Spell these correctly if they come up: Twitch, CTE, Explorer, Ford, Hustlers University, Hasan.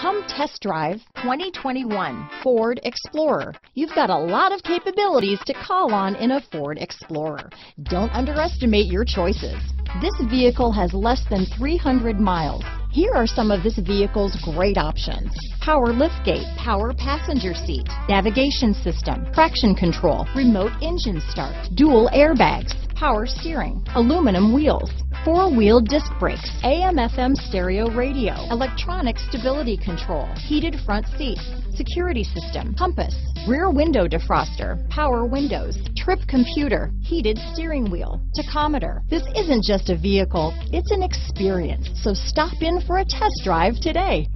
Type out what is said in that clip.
Come test drive 2021 Ford Explorer. You've got a lot of capabilities to call on in a Ford Explorer. Don't underestimate your choices. This vehicle has less than 300 miles. Here are some of this vehicle's great options: power liftgate, power passenger seat, navigation system, traction control, remote engine start, dual airbags, power steering, aluminum wheels, four-wheel disc brakes, AM/FM stereo radio, electronic stability control, heated front seats, security system, compass, rear window defroster, power windows, trip computer, heated steering wheel, tachometer. This isn't just a vehicle, it's an experience. So stop in for a test drive today.